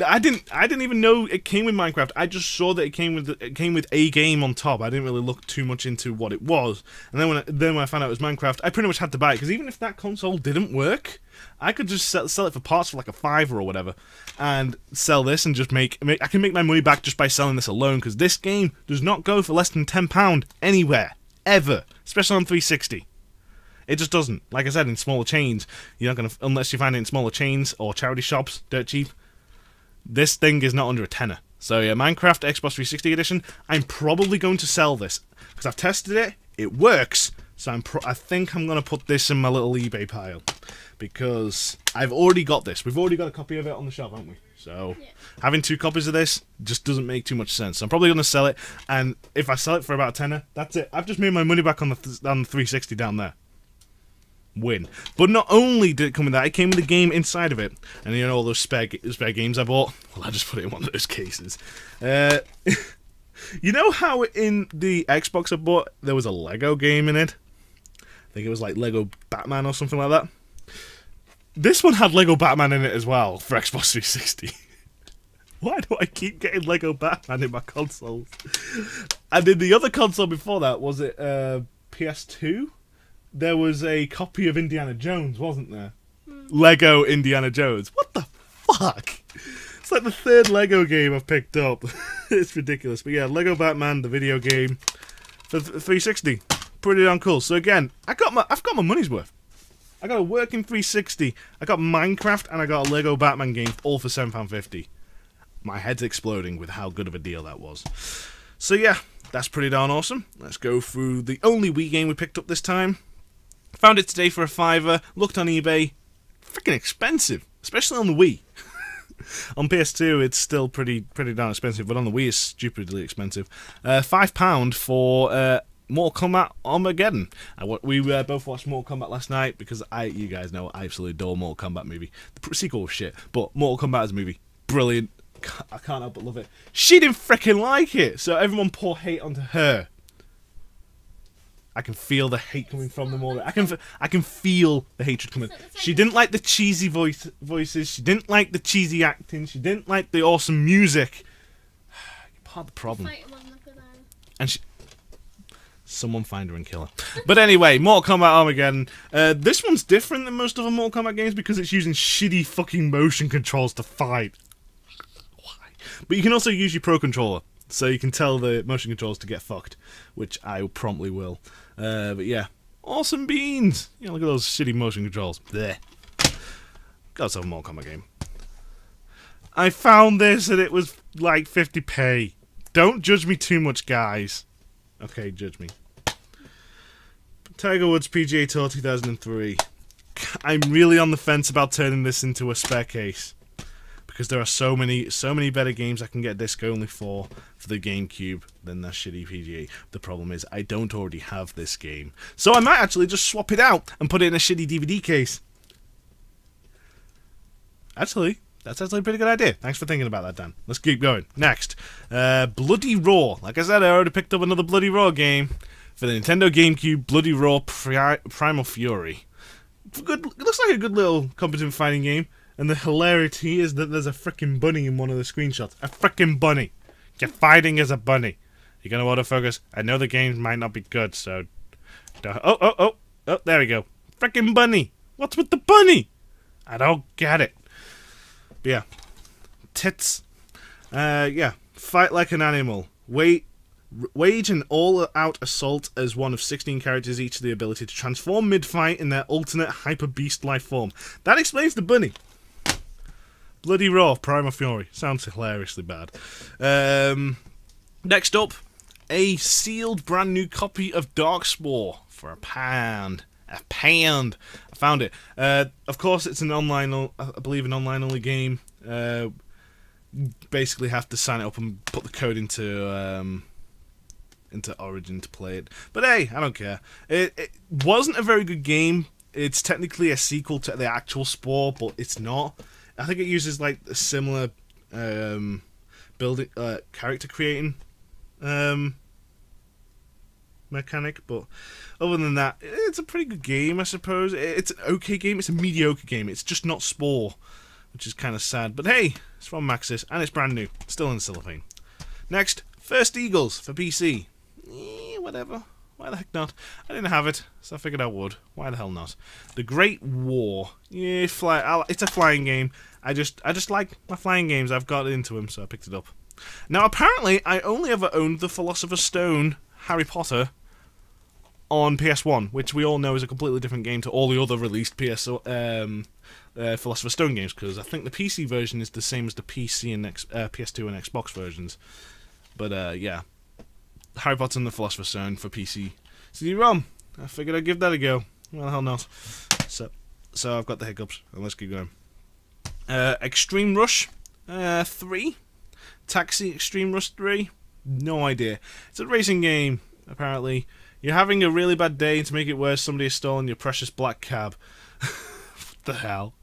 I didn't even know it came with Minecraft. I just saw that it came with a game on top. I didn't really look too much into what it was. And then when I found out it was Minecraft, I pretty much had to buy it, because even if that console didn't work, I could just sell it for parts for like a fiver or whatever, and sell this and just make I can make my money back just by selling this alone, because this game does not go for less than £10 anywhere ever, especially on 360. It just doesn't. Like I said, in smaller chains, you're not gonna, unless you find it in smaller chains or charity shops, dirt cheap. This thing is not under a tenner. So yeah, Minecraft Xbox 360 edition, I'm probably going to sell this, because I've tested it, it works, so I think I'm going to put this in my little eBay pile, because I've already got this. We've already got a copy of it on the shelf, haven't we? So yeah, having 2 copies of this just doesn't make too much sense. So I'm probably going to sell it, and if I sell it for about a tenner, that's it. I've just made my money back on the 360 down there. Win. But not only did it come with that, it came with the game inside of it. And you know all those spare games I bought? Well, I just put it in one of those cases. You know how in the Xbox I bought, there was a Lego game in it? I think it was like Lego Batman or something like that. This one had Lego Batman in it as well for Xbox 360. Why do I keep getting Lego Batman in my consoles? And in the other console before that, was it PS2? There was a copy of Indiana Jones, wasn't there? Lego Indiana Jones. What the fuck? It's like the third Lego game I've picked up. It's ridiculous. But yeah, Lego Batman, the video game for 360. Pretty damn cool. So again, I've got my money's worth. I got a working 360. I got Minecraft and I got a Lego Batman game, all for £7.50. My head's exploding with how good of a deal that was. So yeah, that's pretty darn awesome. Let's go through the only Wii game we picked up this time. Found it today for a fiver. Looked on eBay. Freaking expensive, especially on the Wii. On PS2, it's still pretty darn expensive, but on the Wii, it's stupidly expensive. £5 for Mortal Kombat Armageddon. We both watched Mortal Kombat last night because you guys know, I absolutely adore Mortal Kombat movie. The sequel was shit, but Mortal Kombat as a movie, brilliant. I can't help but love it. She didn't freaking like it, so everyone pour hate onto her. I can feel the hate coming from them all. I can feel the hatred coming. She didn't like the cheesy voices. She didn't like the cheesy acting. She didn't like the awesome music. You're part of the problem. And she... Someone find her and kill her. But anyway, Mortal Kombat Armageddon. This one's different than most other Mortal Kombat games because it's using shitty fucking motion controls to fight. Why? But you can also use your Pro Controller, so you can tell the motion controls to get fucked, which I promptly will. But yeah, awesome beans! You know, look at those shitty motion controls. Blech. Gotta sell a Mortal Kombat game. I found this and it was like 50p. Don't judge me too much, guys. Okay, judge me. Tiger Woods PGA Tour 2003. I'm really on the fence about turning this into a spare case, because there are so many better games I can get disc only for the GameCube than that shitty PGA. The problem is I don't already have this game. So I might actually just swap it out and put it in a shitty DVD case. Actually, that's actually a pretty good idea. Thanks for thinking about that, Dan. Let's keep going. Next, Bloody Roar. Like I said, I already picked up another Bloody Roar game for the Nintendo GameCube, Bloody Roar Primal Fury. Good, it looks like a good little competent fighting game. And the hilarity is that there's a frickin' bunny in one of the screenshots. A frickin' bunny! You're fighting as a bunny. You're gonna autofocus. I know the game might not be good, so... Oh, there we go. Frickin' bunny! What's with the bunny? I don't get it. But yeah. Tits. Yeah. Fight like an animal. Wage an all-out assault as one of 16 characters, each the ability to transform mid-fight in their alternate hyper-beast-like form. That explains the bunny. Bloody Roar, Primal Fury. Sounds hilariously bad. Next up, a sealed brand new copy of Darkspawn for £1. £1. I found it. Of course, it's an online, I believe, an online-only game. Basically, have to sign it up and put the code into Origin to play it. But hey, I don't care. It wasn't a very good game. It's technically a sequel to the actual Spore, but it's not. I think it uses like a similar building, character creating mechanic, but other than that, it's a pretty good game, I suppose. It's an okay game. It's a mediocre game. It's just not Spore, which is kind of sad. But hey, it's from Maxis and it's brand new, still in cellophane. Next, First Eagles for PC. Whatever. Why the heck not? I didn't have it, so I figured I would. Why the hell not? The Great War. Yeah, it's a flying game. I just like my flying games. I've got into them, so I picked it up. Now, apparently, I only ever owned the Philosopher's Stone, Harry Potter, on PS1, which we all know is a completely different game to all the other released Philosopher's Stone games, because I think the PC version is the same as the PC and PS2 and Xbox versions. But, yeah. Harry Potter and the Philosopher's Stone for PC CD-ROM. I figured I'd give that a go. Well, the hell not. So I've got the hiccups. And let's keep going. Extreme Rush 3. Taxi Extreme Rush 3. No idea. It's a racing game, apparently. You're having a really bad day, and to make it worse, somebody has stolen your precious black cab. What the hell?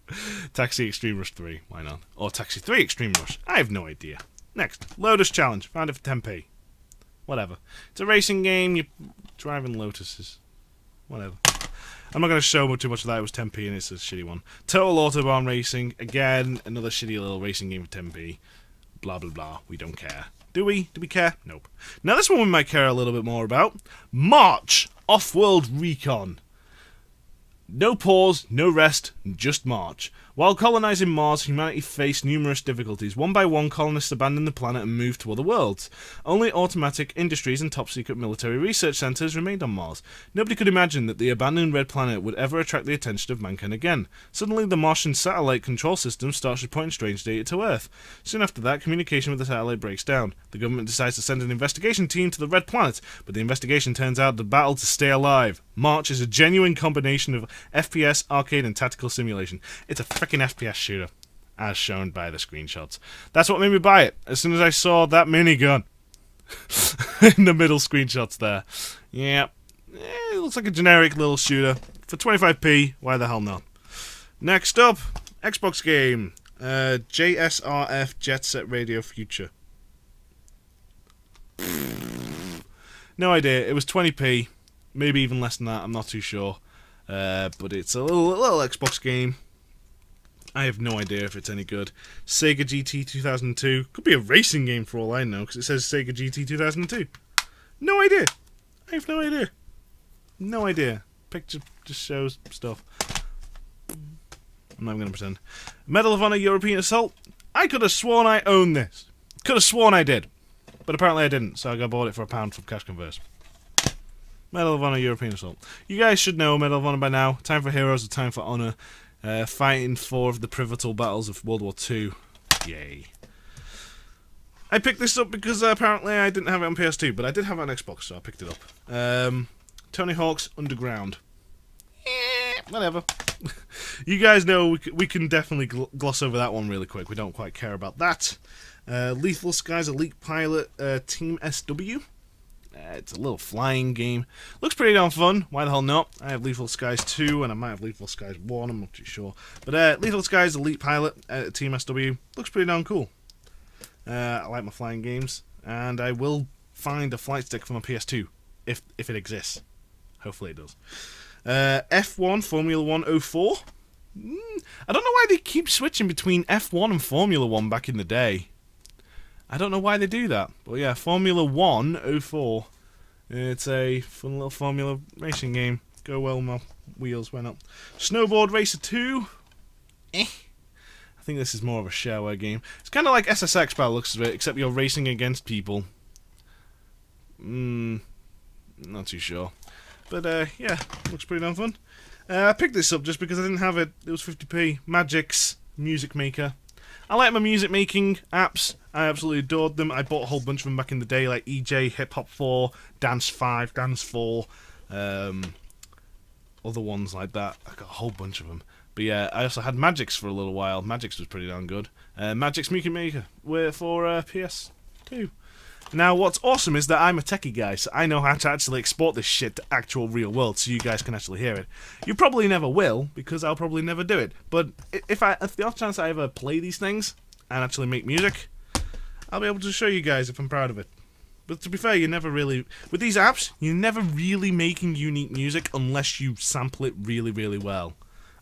Taxi Extreme Rush 3. Why not? Or Taxi 3 Extreme Rush. I have no idea. Next. Lotus Challenge. Found it for £10p. Whatever. It's a racing game, you're driving lotuses. Whatever. I'm not going to show too much of that, it was 10p and it's a shitty one. Total Autobahn Racing, again, another shitty little racing game for 10p. Blah blah blah, we don't care. Do we? Do we care? Nope. Now this one we might care a little bit more about. March! Off-World Recon. No pause, no rest, just march. While colonizing Mars, humanity faced numerous difficulties. One by one, colonists abandoned the planet and moved to other worlds. Only automatic industries and top-secret military research centers remained on Mars. Nobody could imagine that the abandoned red planet would ever attract the attention of mankind again. Suddenly, the Martian satellite control system starts reporting strange data to Earth. Soon after that, communication with the satellite breaks down. The government decides to send an investigation team to the red planet, but the investigation turns out the battle to stay alive. March is a genuine combination of FPS, arcade, and tactical simulation. It's a freaking FPS shooter, as shown by the screenshots. That's what made me buy it, as soon as I saw that minigun in the middle screenshots there. Yeah, it looks like a generic little shooter. For 25p, why the hell not? Next up, Xbox game. JSRF Jet Set Radio Future. No idea, it was 20p. Maybe even less than that, I'm not too sure. But it's a little Xbox game. I have no idea if it's any good. Sega GT 2002. Could be a racing game for all I know, because it says Sega GT 2002. No idea. I have no idea. No idea. Picture just shows stuff. I'm not even going to pretend. Medal of Honor European Assault. I could have sworn I owned this. Could have sworn I did. But apparently I didn't, so I got bought it for £1 from Cash Converse. Medal of Honor European Assault. You guys should know Medal of Honor by now. Time for heroes, a time for honor. Fighting four of the pivotal battles of World War II. Yay. I picked this up because apparently I didn't have it on PS2, but I did have it on Xbox, so I picked it up. Tony Hawk's Underground. Whatever. You guys know we can definitely gloss over that one really quick. We don't quite care about that. Lethal Skies Elite Pilot Team SW. It's a little flying game. Looks pretty damn fun. Why the hell not? I have Lethal Skies 2 and I might have Lethal Skies 1. I'm not too sure. But Lethal Skies Elite Pilot Team SW looks pretty damn cool. I like my flying games. And I will find a flight stick for my PS2. If it exists. Hopefully it does. F1 Formula 104. I don't know why they keep switching between F1 and Formula 1 back in the day. I don't know why they do that, but yeah, Formula 104. It's a fun little formula racing game. Go well, my wheels went up. Snowboard Racer 2. I think this is more of a shareware game. It's kind of like SSX by the looks of it, except you're racing against people. Not too sure. But yeah, looks pretty damn fun. I picked this up just because I didn't have it. It was 50p. Magix Music Maker. I like my music making apps. I absolutely adored them. I bought a whole bunch of them back in the day, like EJ, Hip Hop 4, Dance 5, Dance 4, other ones like that. I got a whole bunch of them. But yeah, I also had Magix for a little while. Magix was pretty darn good. Magix Music Maker for PS2. Now, what's awesome is that I'm a techie guy, so I know how to actually export this shit to actual real world, so you guys can actually hear it. You probably never will, because I'll probably never do it. But if the off chance I ever play these things and actually make music, I'll be able to show you guys if I'm proud of it. But to be fair, you never really, with these apps, you're never really making unique music unless you sample it really, really well,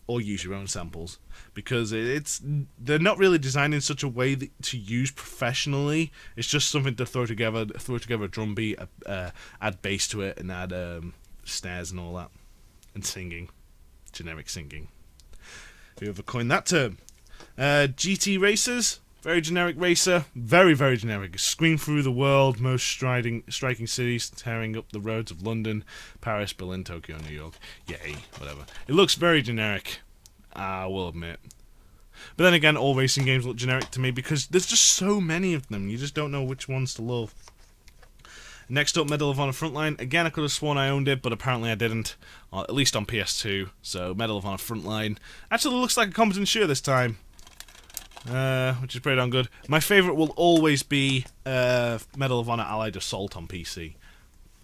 or use your own samples, because they're not really designed in such a way that to use professionally. It's just something to throw together a drum beat, add bass to it, and add snares and all that, and singing, generic singing. Whoever coined that term. GT Racers, very generic racer, very very generic. Scream through the world, most striking cities, tearing up the roads of London, Paris, Berlin, Tokyo, New York. Yay, whatever. It looks very generic. I will admit. But then again, all racing games look generic to me because there's just so many of them. You just don't know which ones to love. Next up, Medal of Honor Frontline. Again, I could have sworn I owned it, but apparently I didn't. At least on PS2. So, Medal of Honor Frontline. Actually, looks like a competent shooter this time. Which is pretty darn good. My favourite will always be Medal of Honor Allied Assault on PC.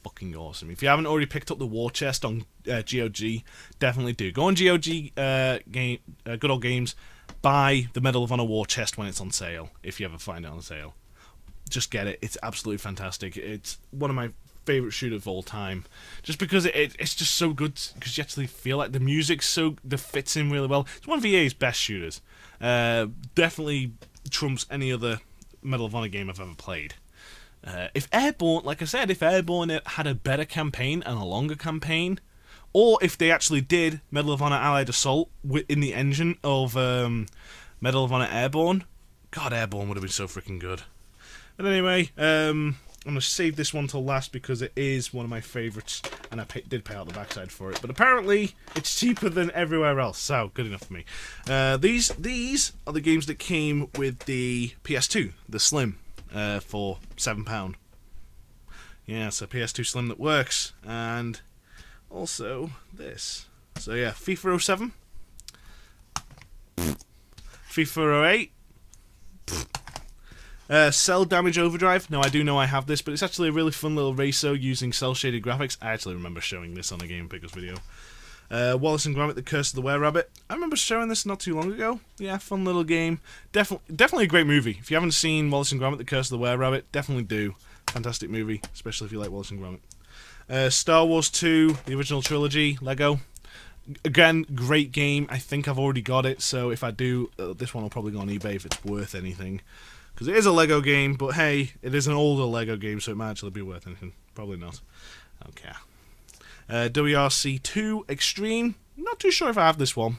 Fucking awesome. If you haven't already picked up the War Chest on GOG, definitely do. Go on GOG, Good Old Games, buy the Medal of Honor War Chest when it's on sale, if you ever find it on sale. just get it. It's absolutely fantastic. It's one of my favorite shooter of all time, just because it's just so good, because you actually feel like the music fits in really well. It's one of EA's best shooters. Definitely trumps any other Medal of Honor game I've ever played. If Airborne, like I said, if Airborne had a better campaign and a longer campaign, or if they actually did Medal of Honor Allied Assault in the engine of Medal of Honor Airborne, God, Airborne would have been so freaking good. But anyway, I'm going to save this one till last because it is one of my favourites, and I did pay out the backside for it, but apparently it's cheaper than everywhere else, so good enough for me. These are the games that came with the PS2, the Slim, for £7. Yeah, so PS2 Slim that works, and also this. So yeah, FIFA 07, FIFA 08, Cell Damage Overdrive. Now, I do know I have this, but it's actually a really fun little racer using cell-shaded graphics. I actually remember showing this on a Game Pickers video. Wallace and Gromit, The Curse of the Were-Rabbit. I remember showing this not too long ago. Yeah, fun little game. Definitely a great movie. If you haven't seen Wallace and Gromit, The Curse of the Were-Rabbit, definitely do. Fantastic movie, especially if you like Wallace and Gromit. Star Wars 2, the original trilogy, Lego. Again, great game. I think I've already got it, so if I do, this one will probably go on eBay if it's worth anything. Because it is a Lego game, but hey, it is an older Lego game, so it might actually be worth anything. Probably not. Okay. WRC2 Extreme. Not too sure if I have this one.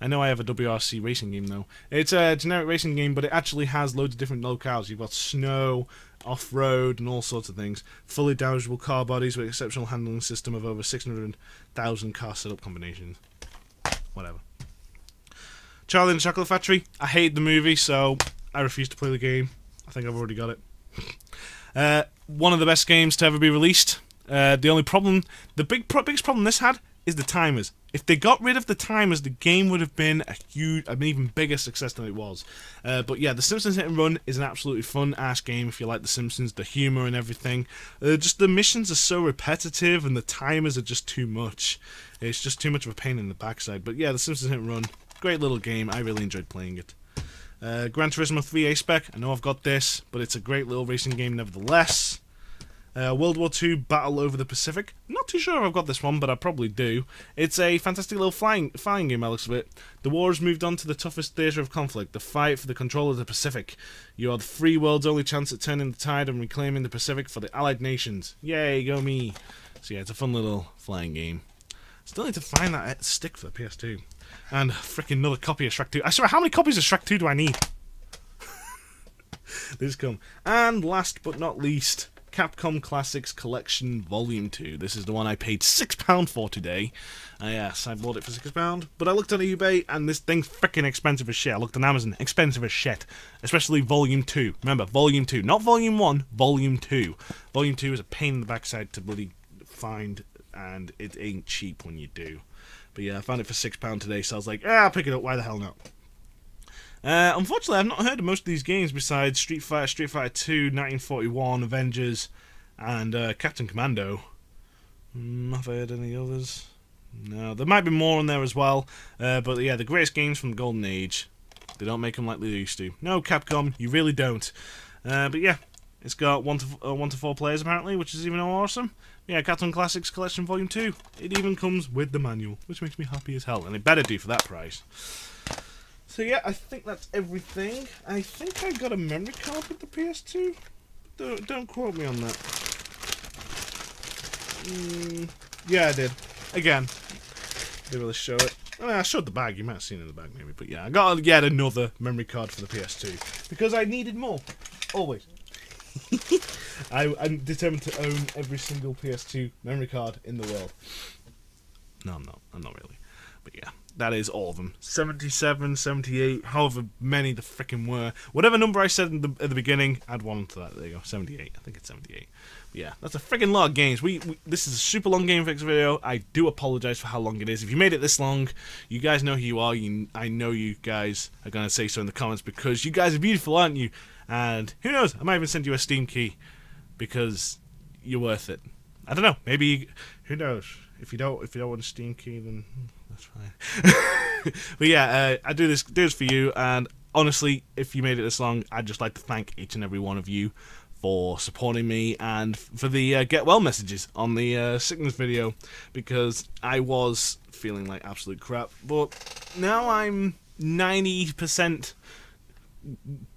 I know I have a WRC racing game, though. It's a generic racing game, but it actually has loads of different locales. You've got snow, off-road, and all sorts of things. Fully damageable car bodies with exceptional handling system of over 600,000 car setup combinations. Whatever. Charlie and the Chocolate Factory. I hate the movie, so I refuse to play the game. I think I've already got it. One of the best games to ever be released. The only problem, the biggest problem this had, is the timers. If they got rid of the timers, the game would have been an even bigger success than it was. But yeah, The Simpsons Hit and Run is an absolutely fun-ass game if you like The Simpsons, the humor and everything. Just the missions are so repetitive and the timers are just too much. It's just too much of a pain in the backside. But yeah, The Simpsons Hit and Run, great little game. I really enjoyed playing it. Gran Turismo 3 A-Spec, I know I've got this, but it's a great little racing game nevertheless. World War II Battle Over the Pacific, not too sure if I've got this one, but I probably do. It's a fantastic little flying game, Alex Witt. The war has moved on to the toughest theatre of conflict, the fight for the control of the Pacific. You are the free world's only chance at turning the tide and reclaiming the Pacific for the Allied nations. Yay, go me! So yeah, it's a fun little flying game. Still need to find that stick for the PS2. And freaking another copy of Shrek 2. I swear, how many copies of Shrek 2 do I need? These come. And last but not least, Capcom Classics Collection Volume 2. This is the one I paid £6 for today. Yes, I bought it for £6. But I looked on eBay, and this thing's freaking expensive as shit. I looked on Amazon, expensive as shit. Especially Volume 2. Remember, Volume 2. Not Volume 1, Volume 2. Volume 2 is a pain in the backside to bloody find, and it ain't cheap when you do. But yeah, I found it for £6 today, so I was like, I'll pick it up, why the hell not? Unfortunately, I've not heard of most of these games besides Street Fighter, Street Fighter 2, 1941, Avengers, and Captain Commando. Have I heard any others? No, there might be more on there as well. But yeah, the greatest games from the Golden Age. They don't make them like they used to. No, Capcom, you really don't. But yeah, it's got 1 to 4 players apparently, which is even more awesome. Yeah, Capcom Classics Collection Volume 2. It even comes with the manual, which makes me happy as hell. And it better do for that price. So yeah, I think that's everything. I think I got a memory card with the PS2. Don't quote me on that. Yeah, I did. Again, didn't really show it. I mean, I showed the bag. You might have seen it in the bag maybe. But yeah, I got yet another memory card for the PS2. Because I needed more. Always. I'm determined to own every single PS2 memory card in the world. No, I'm not. I'm not really. But yeah, that is all of them. 77, 78, however many the frickin' were. Whatever number I said at the beginning, add one to that. There you go. 78. I think it's 78. But yeah, that's a frickin' lot of games. This is a super long Game Fix video. I do apologize for how long it is. If you made it this long, you guys know who you are. I know you guys are going to say so in the comments because you guys are beautiful, aren't you? And who knows, I might even send you a Steam key because you're worth it. I don't know. Maybe, who knows? If you don't want a Steam key, then that's fine. But yeah, I do this for you. And honestly, if you made it this long, I'd just like to thank each and every one of you for supporting me and for the get well messages on the sickness video, because I was feeling like absolute crap, but now I'm 90%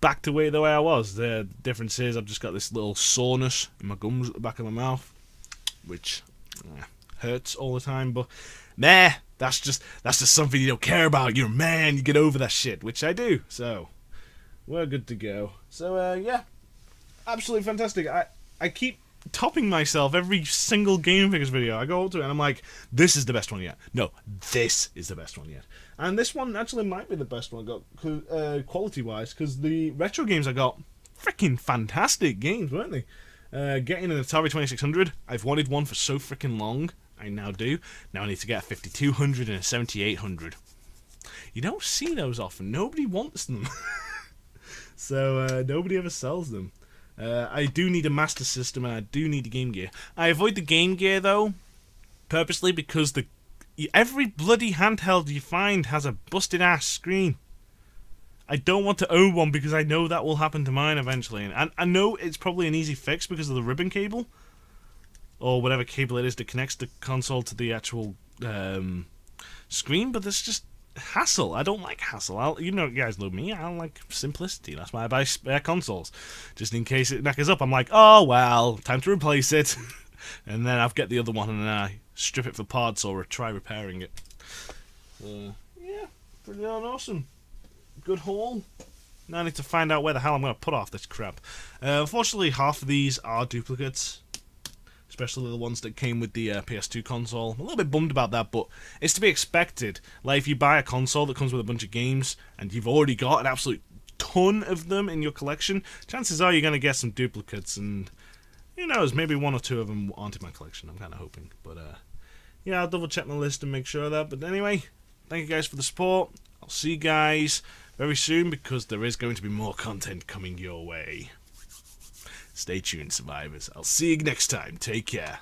back to the way I was. The difference is I've just got this little soreness in my gums at the back of my mouth, which hurts all the time, but meh, that's just something you don't care about. You're a man, you get over that shit, which I do, so we're good to go. So yeah, absolutely fantastic. I keep topping myself every single Game Figures video. I go up to it and I'm like, this is the best one yet. No, this is the best one yet. And this one actually might be the best one I got, quality-wise, because the retro games I got, freaking fantastic games, weren't they? Getting an Atari 2600, I've wanted one for so freaking long, I now do. Now I need to get a 5200 and a 7800. You don't see those often. Nobody wants them. So nobody ever sells them. I do need a Master System and I do need a Game Gear. I avoid the Game Gear though, purposely, because every bloody handheld you find has a busted ass screen. I don't want to own one because I know that will happen to mine eventually, and I know it's probably an easy fix because of the ribbon cable, or whatever cable it is that connects the console to the actual screen, but there's just hassle. I don't like hassle. You know, you guys know me. I like simplicity. That's why I buy spare consoles, just in case it knackers up. I'm like, oh well, time to replace it, and then I'll get the other one and then I strip it for parts or try repairing it. Yeah, pretty darn awesome. Good haul. Now I need to find out where the hell I'm going to put off this crap. Unfortunately, half of these are duplicates, especially the ones that came with the PS2 console. I'm a little bit bummed about that, but it's to be expected. Like, if you buy a console that comes with a bunch of games, and you've already got an absolute ton of them in your collection, chances are you're going to get some duplicates, and who knows, maybe one or two of them aren't in my collection. I'm kind of hoping, but yeah, I'll double check my list and make sure of that. But anyway, thank you guys for the support. I'll see you guys very soon, because there is going to be more content coming your way. Stay tuned, survivors. I'll see you next time. Take care.